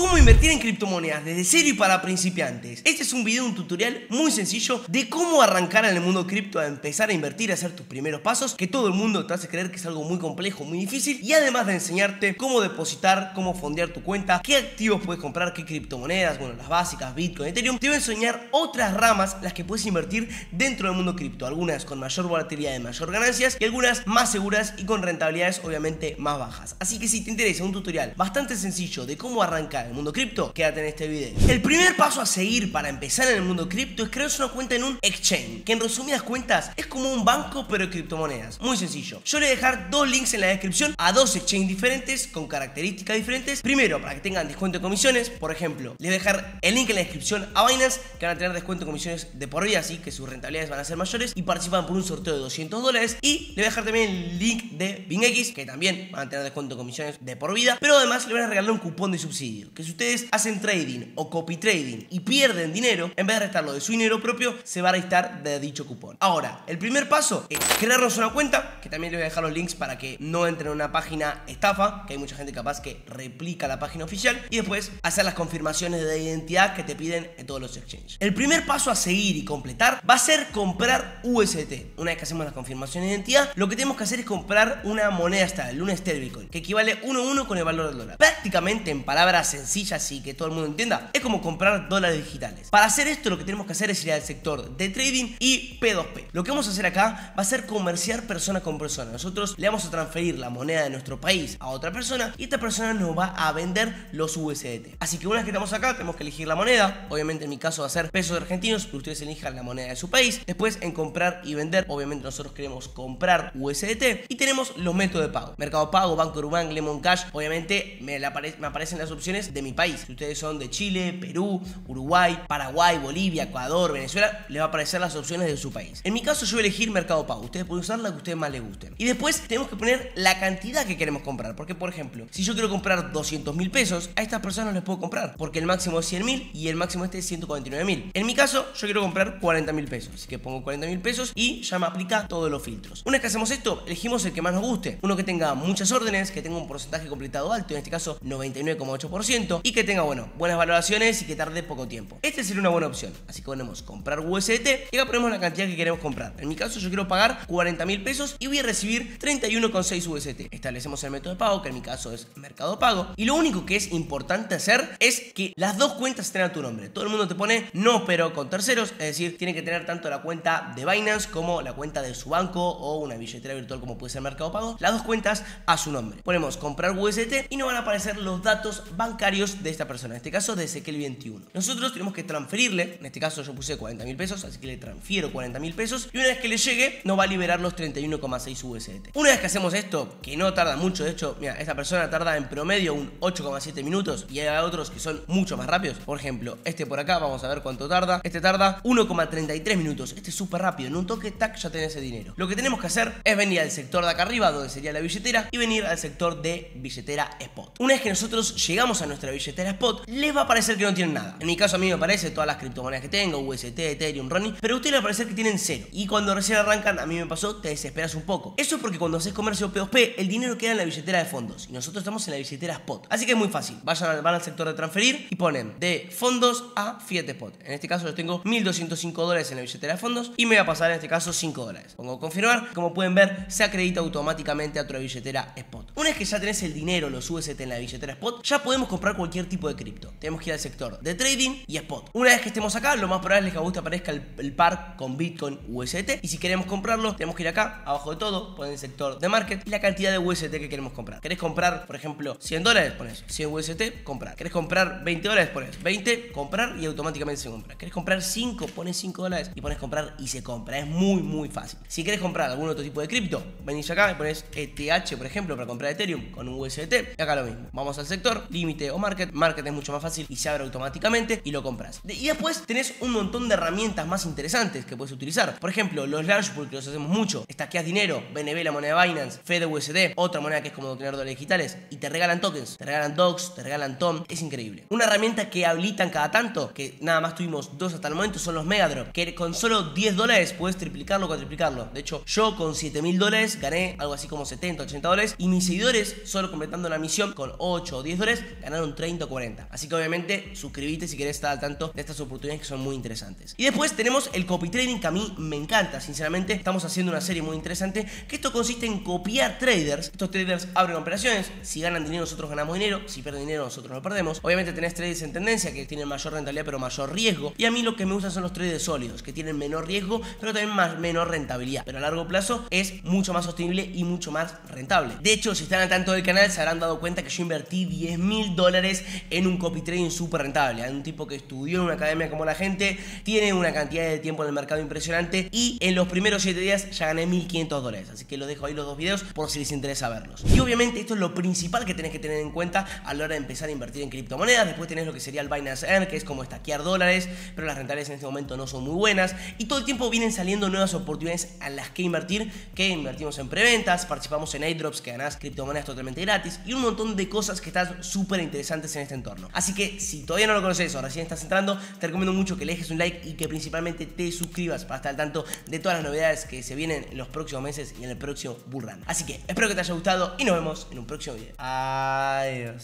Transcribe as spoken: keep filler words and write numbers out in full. ¿Cómo invertir en criptomonedas desde cero y para principiantes? Este es un video, un tutorial muy sencillo de cómo arrancar en el mundo cripto, a empezar a invertir, a hacer tus primeros pasos, que todo el mundo te hace creer que es algo muy complejo, muy difícil, y además de enseñarte cómo depositar, cómo fondear tu cuenta, qué activos puedes comprar, qué criptomonedas, bueno, las básicas, Bitcoin, Ethereum, te voy a enseñar otras ramas, las que puedes invertir dentro del mundo cripto, algunas con mayor volatilidad y mayor ganancias, y algunas más seguras y con rentabilidades obviamente más bajas. Así que si te interesa un tutorial bastante sencillo de cómo arrancar el mundo cripto, quédate en este video. El primer paso a seguir para empezar en el mundo cripto es crearse una cuenta en un exchange, que en resumidas cuentas es como un banco pero de criptomonedas. Muy sencillo. Yo le voy a dejar dos links en la descripción a dos exchanges diferentes con características diferentes. Primero, para que tengan descuento de comisiones, por ejemplo, les voy a dejar el link en la descripción a Binance, que van a tener descuento de comisiones de por vida, así que sus rentabilidades van a ser mayores y participan por un sorteo de doscientos dólares. Y le voy a dejar también el link de BingX, que también van a tener descuento de comisiones de por vida, pero además le van a regalar un cupón de subsidio, que si ustedes hacen trading o copy trading y pierden dinero, en vez de restarlo de su dinero propio, se va a restar de dicho cupón. Ahora, el primer paso es crearnos una cuenta, que también les voy a dejar los links para que no entren en una página estafa, que hay mucha gente capaz que replica la página oficial, y después hacer las confirmaciones de identidad que te piden en todos los exchanges. El primer paso a seguir y completar va a ser comprar U S D T. Una vez que hacemos las confirmaciones de identidad, lo que tenemos que hacer es comprar una moneda estable, una stablecoin, que equivale uno a uno con el valor del dólar. Prácticamente, en palabras sencillas y que todo el mundo entienda, es como comprar dólares digitales. Para hacer esto, lo que tenemos que hacer es ir al sector de trading y P dos P. Lo que vamos a hacer acá va a ser comerciar persona con persona. Nosotros le vamos a transferir la moneda de nuestro país a otra persona y esta persona nos va a vender los U S D T. Así que una vez que estamos acá, tenemos que elegir la moneda. Obviamente en mi caso va a ser pesos argentinos, pero ustedes elijan la moneda de su país. Después, en comprar y vender, obviamente nosotros queremos comprar U S D T, y tenemos los métodos de pago: Mercado Pago, Banco Urbano, Lemon Cash. Obviamente me, la apare me aparecen las opciones de mi país. Si ustedes son de Chile, Perú, Uruguay, Paraguay, Bolivia, Ecuador, Venezuela, les va a aparecer las opciones de su país. En mi caso yo voy a elegir Mercado Pago. Ustedes pueden usar la que a ustedes más les gusten. Y después tenemos que poner la cantidad que queremos comprar, porque por ejemplo, si yo quiero comprar doscientos mil pesos, a estas personas les puedo comprar, porque el máximo es cien mil y el máximo este es ciento cuarenta y nueve mil. En mi caso yo quiero comprar cuarenta mil pesos, así que pongo cuarenta mil pesos y ya me aplica todos los filtros. Una vez que hacemos esto, elegimos el que más nos guste, uno que tenga muchas órdenes, que tenga un porcentaje completado alto, en este caso noventa y nueve coma ocho por ciento, y que tenga, bueno, buenas valoraciones y que tarde poco tiempo. Este sería una buena opción, así que ponemos comprar U S D T y acá ponemos la cantidad que queremos comprar. En mi caso yo quiero pagar cuarenta mil pesos y voy a recibir treinta y uno coma seis U S D T. Establecemos el método de pago, que en mi caso es Mercado Pago, y lo único que es importante hacer es que las dos cuentas estén a tu nombre. Todo el mundo te pone no pero con terceros, es decir, tiene que tener tanto la cuenta de Binance como la cuenta de su banco o una billetera virtual como puede ser Mercado Pago, las dos cuentas a su nombre. Ponemos comprar U S D T y nos van a aparecer los datos bancarios de esta persona, en este caso de Ezequiel veintiuno. Nosotros tenemos que transferirle, en este caso yo puse cuarenta mil pesos, así que le transfiero cuarenta mil pesos, y una vez que le llegue nos va a liberar los treinta y uno coma seis U S D T. Una vez que hacemos esto, que no tarda mucho, de hecho, mira, esta persona tarda en promedio un ocho coma siete minutos, y hay otros que son mucho más rápidos. Por ejemplo, este por acá, vamos a ver cuánto tarda. Este tarda uno coma treinta y tres minutos. Este es súper rápido, en un toque, tac, ya tenés el dinero. Lo que tenemos que hacer es venir al sector de acá arriba, donde sería la billetera, y venir al sector de billetera spot. Una vez que nosotros llegamos a nuestra billetera spot, les va a parecer que no tienen nada. En mi caso a mí me aparece todas las criptomonedas que tengo, U S D T, Ethereum, Ronin, pero a ustedes les va a parecer que tienen cero. Y cuando recién arrancan, a mí me pasó, te desesperas un poco. Eso es porque cuando haces comercio P dos P, el dinero queda en la billetera de fondos, y nosotros estamos en la billetera spot. Así que es muy fácil. Vayan al, van al sector de transferir y ponen de fondos a fiat spot. En este caso yo tengo mil doscientos cinco dólares en la billetera de fondos y me va a pasar en este caso cinco dólares. Pongo confirmar. Como pueden ver, se acredita automáticamente a tu billetera spot. Una vez que ya tenés el dinero, los U S D T en la billetera spot, ya podemos comprar cualquier tipo de cripto. Tenemos que ir al sector de trading y spot. Una vez que estemos acá, lo más probable es que a vos te aparezca el, el par con Bitcoin U S D T, y si queremos comprarlo, tenemos que ir acá, abajo de todo, ponen el sector de market y la cantidad de U S D T que queremos comprar. ¿Querés comprar, por ejemplo, cien dólares? Pones cien U S D T, comprar. ¿Querés comprar veinte dólares? Pones veinte, comprar, y automáticamente se compra. ¿Querés comprar cinco? Pones cinco dólares y pones comprar y se compra. Es muy, muy fácil. Si querés comprar algún otro tipo de cripto, venís acá y pones E T H, por ejemplo, para comprar Ethereum con un U S D T. Y acá lo mismo. Vamos al sector límite o market. Market es mucho más fácil y se abre automáticamente y lo compras. Y después tenés un montón de herramientas más interesantes que puedes utilizar. Por ejemplo, los Launchpools, que los hacemos mucho. Estaqueas dinero, B N B, la moneda de Binance, Fed U S D, otra moneda que es como tener dólares digitales, y te regalan tokens, te regalan docs, te regalan T O M. Es increíble. Una herramienta que habilitan cada tanto, que nada más tuvimos dos hasta el momento, son los Megadrop, que con solo diez dólares puedes triplicarlo o cuatriplicarlo. De hecho, yo con siete mil dólares gané algo así como setenta, ochenta dólares, y mis seguidores, solo completando la misión con ocho o diez dólares, ganaron un treinta o cuarenta. Así que obviamente suscríbete si quieres estar al tanto de estas oportunidades que son muy interesantes. Y después tenemos el copy trading, que a mí me encanta. Sinceramente estamos haciendo una serie muy interesante, que esto consiste en copiar traders. Estos traders abren operaciones, si ganan dinero nosotros ganamos dinero, si pierden dinero nosotros lo perdemos. Obviamente tenés traders en tendencia que tienen mayor rentabilidad pero mayor riesgo, y a mí lo que me gustan son los traders sólidos, que tienen menor riesgo pero también más, menor rentabilidad, pero a largo plazo es mucho más sostenible y mucho más rentable. De hecho, si están al tanto del canal se habrán dado cuenta que yo invertí diez mil dólares en un copy trading súper rentable. Hay un tipo que estudió en una academia como la gente, tiene una cantidad de tiempo en el mercado impresionante, y en los primeros siete días ya gané mil quinientos dólares. Así que los dejo ahí los dos videos por si les interesa verlos. Y obviamente esto es lo principal que tenés que tener en cuenta a la hora de empezar a invertir en criptomonedas. Después tenés lo que sería el Binance Earn, que es como stackear dólares, pero las rentabilidades en este momento no son muy buenas, y todo el tiempo vienen saliendo nuevas oportunidades a las que invertir, que invertimos en preventas, participamos en airdrops que ganás criptomonedas totalmente gratis, y un montón de cosas que están súper interesantes en este entorno. Así que si todavía no lo conoces o recién estás entrando, te recomiendo mucho que le dejes un like y que principalmente te suscribas para estar al tanto de todas las novedades que se vienen en los próximos meses y en el próximo Bull Run. Así que espero que te haya gustado y nos vemos en un próximo video. Adiós.